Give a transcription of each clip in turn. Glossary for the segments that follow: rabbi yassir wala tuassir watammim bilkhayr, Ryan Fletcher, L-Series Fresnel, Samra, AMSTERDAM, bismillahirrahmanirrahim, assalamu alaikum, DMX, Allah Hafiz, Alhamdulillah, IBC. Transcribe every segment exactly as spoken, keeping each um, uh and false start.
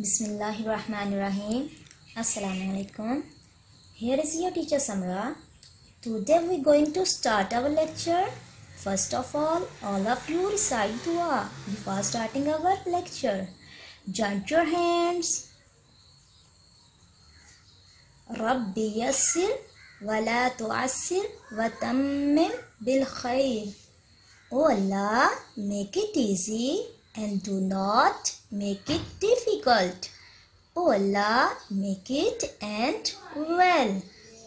Bismillahirrahmanirrahim. Assalamu alaikum. Here is your teacher Samra. Today we are going to start our lecture. First of all, all of you recite dua before starting our lecture. Joint your hands. Rabbi yassir wala tuassir watammim bilkhayr. Oh Allah, make it easy and do not make it difficult. O Allah, make it end well.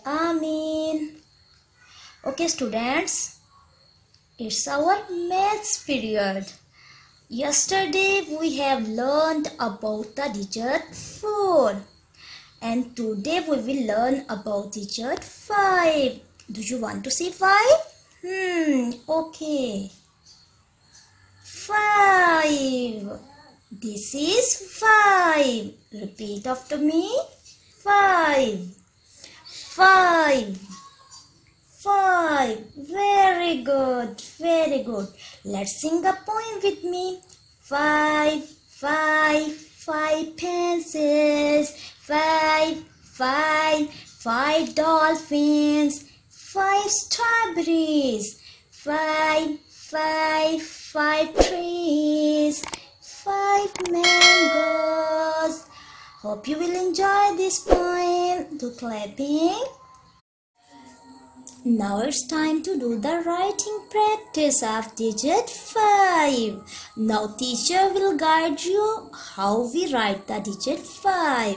Ameen. Okay students, it's our maths period. Yesterday we have learned about the digit four. And today we will learn about digit five. Do you want to see five? Hmm, okay. Five. This is five. Repeat after me. Five. Five. Five. Very good. Very good. Let's sing a poem with me. Five. Five. Five pencils. Five. Five. Five dolphins. Five strawberries. Five. Five. Five trees. Five mangoes. Hope you will enjoy this poem. Do clapping. Now it's time to do the writing practice of digit five. Now teacher will guide you how we write the digit five.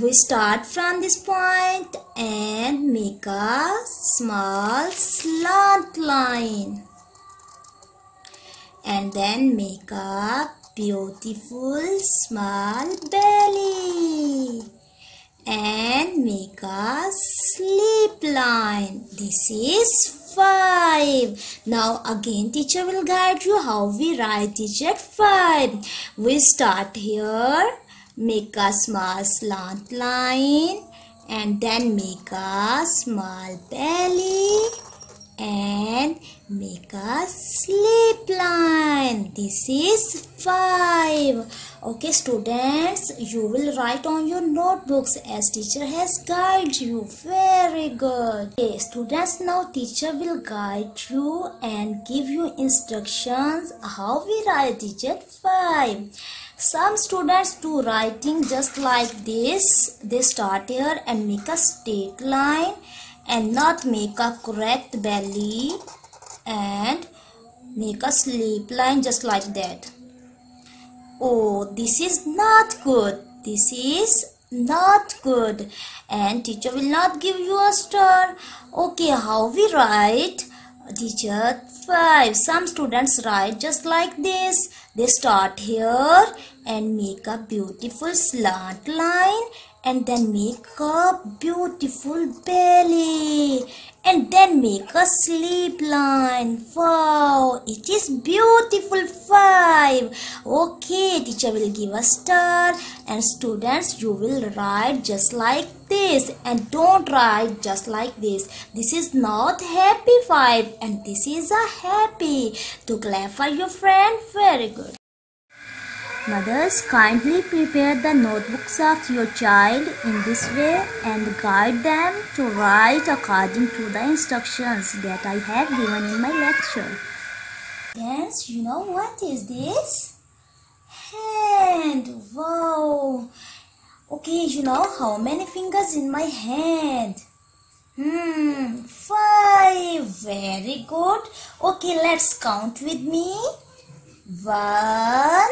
We start from this point and make a small slant line. And then make a beautiful small belly. And make a slip line. This is five. Now again teacher will guide you how we write digit five. We start here. Make a small slant line. And then make a small belly. And make a slip line. This is five. Okay students, you will write on your notebooks as teacher has guided you. Very good. Okay students, now teacher will guide you and give you instructions how we write digit five. Some students do writing just like this. They start here and make a straight line and not make a correct belly and make a slip line just like that. Oh, this is not good. This is not good. And teacher will not give you a star. Okay, how we write digit five? Some students write just like this. They start here and make a beautiful slant line. And then make a beautiful belly. And then make a slip line. Wow, it is beautiful five. Okay, teacher will give a star. And students, you will write just like this. And don't write just like this. This is not happy five. And this is a happy. To clap for your friend. Very good. Mothers, kindly prepare the notebooks of your child in this way and guide them to write according to the instructions that I have given in my lecture. Yes, you know what is this? Hand. Wow. Okay, you know how many fingers in my hand? Hmm, five. Very good. Okay, let's count with me. One.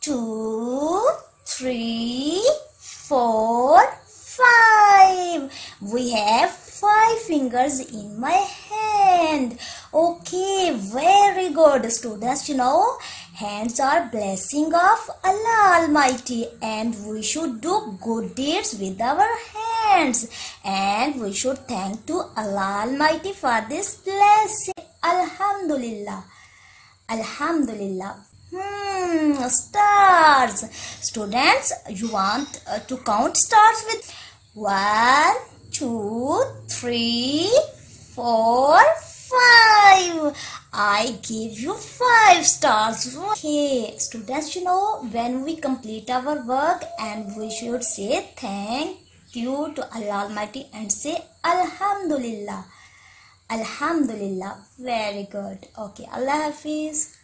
Two, three, four, five. We have five fingers in my hand. Okay, very good. Students, you know, hands are blessing of Allah Almighty, and we should do good deeds with our hands. And we should thank to Allah Almighty for this blessing. Alhamdulillah. Alhamdulillah. Hmm, stars. Students, you want uh, to count stars with one, two, three, four, five. I give you five stars. Okay, students, you know, when we complete our work and we should say thank you to Allah Almighty and say Alhamdulillah. Alhamdulillah. Very good. Okay, Allah Hafiz.